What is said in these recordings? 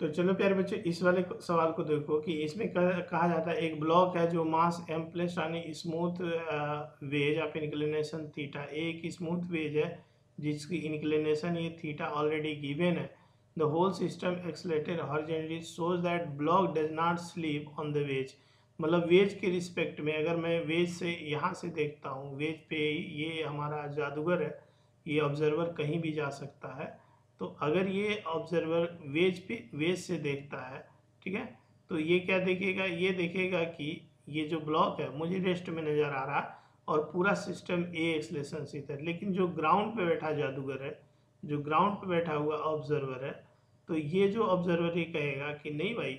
तो चलो प्यारे बच्चों इस वाले सवाल को देखो कि इसमें कहा जाता है एक ब्लॉक है जो मास m प्लस यानी smooth wedge of inclination theta, एक स्मूथ वेज है जिसकी इंक्लिनेशन ये थीटा ऑलरेडी गिवन है। The whole system accelerated horizontally shows that block does not slip on the wedge. मतलब वेज के रिस्पेक्ट में अगर मैं वेज से यहाँ से देखता हूँ, वेज पे ये हमारा जादूगर है, ये ऑब्जर्वर कहीं भी जा सकता है, तो अगर ये ऑब्जर्वर वेज पे वेज से देखता है, ठीक है, तो ये क्या देखेगा, ये देखेगा कि ये जो ब्लॉक है मुझे रेस्ट में नज़र आ रहा है और पूरा सिस्टम ए एक्सलेशन से है, लेकिन जो ग्राउंड पे बैठा जादूगर है, जो ग्राउंड पे बैठा हुआ ऑब्जर्वर है, तो ये जो ऑब्जर्वर ये कहेगा कि नहीं भाई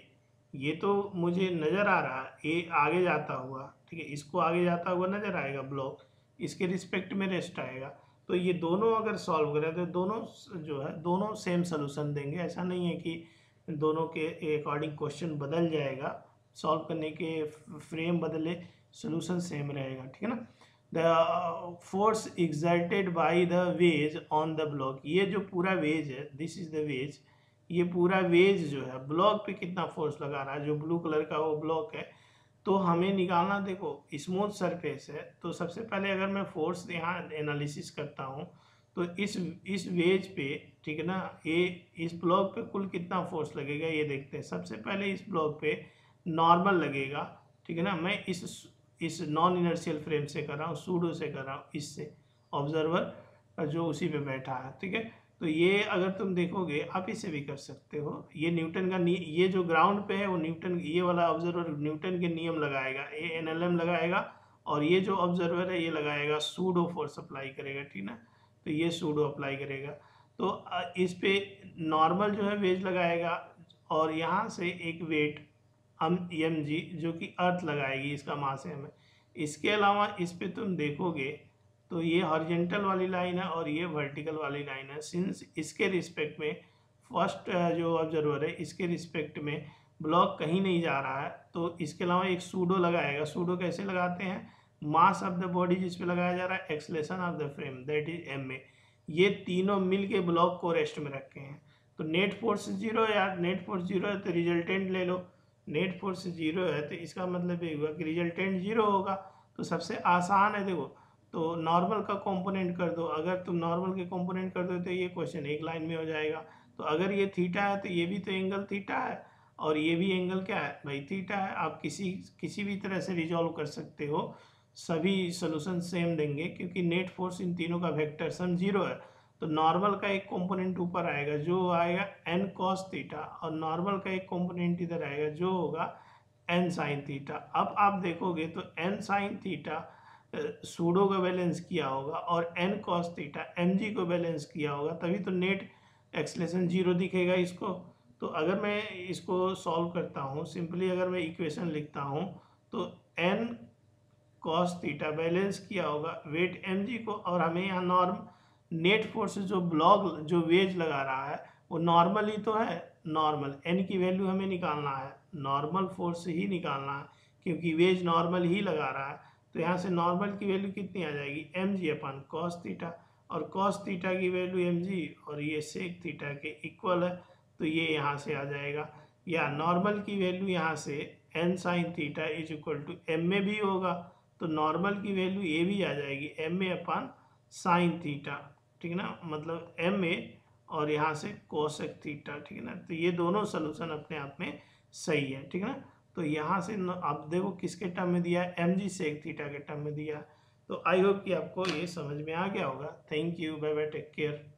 ये तो मुझे नज़र आ रहा है ए आगे जाता हुआ, ठीक है, इसको आगे जाता हुआ नज़र आएगा ब्लॉक, इसके रिस्पेक्ट में रेस्ट आएगा। तो ये दोनों अगर सॉल्व करें तो दोनों जो है दोनों सेम सोल्यूशन देंगे, ऐसा नहीं है कि दोनों के अकॉर्डिंग क्वेश्चन बदल जाएगा, सॉल्व करने के फ्रेम बदले सोल्यूशन सेम रहेगा, ठीक है ना। The force exerted by the wedge on the block, ये जो पूरा वेज है, दिस इज द वेज, ये पूरा वेज जो है ब्लॉक पे कितना फोर्स लगा रहा है, जो ब्लू कलर का वो ब्लॉक है, तो हमें निकालना, देखो स्मूथ सरफेस है तो सबसे पहले अगर मैं फोर्स यहाँ एनालिसिस करता हूँ तो इस वेज पे, ठीक है ना, ये इस ब्लॉक पे कुल कितना फोर्स लगेगा ये देखते हैं। सबसे पहले इस ब्लॉक पे नॉर्मल लगेगा, ठीक है ना, मैं इस नॉन इनर्शियल फ्रेम से कर रहा हूँ, सूडो से कर रहा हूँ, इससे ऑब्जर्वर जो उसी पे बैठा है, ठीक है। तो ये अगर तुम देखोगे आप इसे भी कर सकते हो, ये न्यूटन का ये जो ग्राउंड पे है वो न्यूटन, ये वाला ऑब्जर्वर न्यूटन के नियम लगाएगा, ए एनएलएम लगाएगा, और ये जो ऑब्जर्वर है ये लगाएगा सूडो फोर्स अप्लाई करेगा, ठीक ना, तो ये सूडो अप्लाई करेगा, तो इस पे नॉर्मल जो है वेज लगाएगा और यहाँ से एक वेट mg जो कि अर्थ लगाएगी, इसका मास है। इसके अलावा इस पर तुम देखोगे तो ये हॉरिजेंटल वाली लाइन है और ये वर्टिकल वाली लाइन है, सिंस इसके रिस्पेक्ट में फर्स्ट जो ऑब्जर्वर है इसके रिस्पेक्ट में ब्लॉक कहीं नहीं जा रहा है, तो इसके अलावा एक सूडो लगाएगा। सूडो कैसे लगाते हैं, मास ऑफ द बॉडी जिस पे लगाया जा रहा है, acceleration of the frame that is M A, ये तीनों मिल के ब्लॉक को रेस्ट में रखे हैं। तो नेट फोर्स जीरो, या नेट फोर्स जीरो है तो रिजल्टेंट ले लो, नेट फोर्स जीरो है तो इसका मतलब ये हुआ कि रिजल्टेंट जीरो होगा, तो सबसे आसान है। देखो तो नॉर्मल का कंपोनेंट कर दो, अगर तुम नॉर्मल के कंपोनेंट कर दो तो ये क्वेश्चन एक लाइन में हो जाएगा। तो अगर ये थीटा है तो ये भी तो एंगल थीटा है और ये भी एंगल क्या है भाई, थीटा है। आप किसी भी तरह से रिजॉल्व कर सकते हो, सभी सोल्यूशन सेम देंगे क्योंकि नेट फोर्स इन तीनों का वेक्टर सम जीरो है। तो नॉर्मल का एक कंपोनेंट ऊपर आएगा जो आएगा एन कॉस थीटा, और नॉर्मल का एक कंपोनेंट इधर आएगा जो होगा एन साइन थीटा। अब आप देखोगे तो एन साइन थीटा सूडो का बैलेंस किया होगा और एन कॉस थीटा mg को बैलेंस किया होगा, तभी तो नेट एक्सलेशन जीरो दिखेगा इसको। तो अगर मैं इसको सॉल्व करता हूँ, सिंपली अगर मैं इक्वेशन लिखता हूँ तो एन कॉस थीटा बैलेंस किया होगा वेट mg को, और हमें यहाँ नॉर्म नेट फोर्स जो ब्लॉक जो वेज लगा रहा है वो नॉर्मली तो है, नॉर्मल एन की वैल्यू हमें निकालना है, नॉर्मल फोर्स ही निकालना है क्योंकि वेज नॉर्मल ही लगा रहा है। तो यहाँ से नॉर्मल की वैल्यू कितनी आ जाएगी, mg जी अपन कॉस थीटा, और कॉस थीटा की वैल्यू mg और ये सेक थीटा के इक्वल है, तो ये यहाँ से आ जाएगा। या नॉर्मल की वैल्यू यहाँ से n sine theta is equal to ma भी होगा, तो नॉर्मल की वैल्यू ये भी आ जाएगी ma अपन साइन थीटा, ठीक है ना, मतलब ma और यहाँ से कोसेक थीटा, ठीक है ना। तो ये दोनों सोल्यूशन अपने आप में सही है, ठीक है ना। तो यहाँ से आप देखो किसके टर्म में दिया, mg सेक थीटा के टर्म में दिया। तो आई होप कि आपको ये समझ में आ गया होगा। Thank you, bye bye, take care.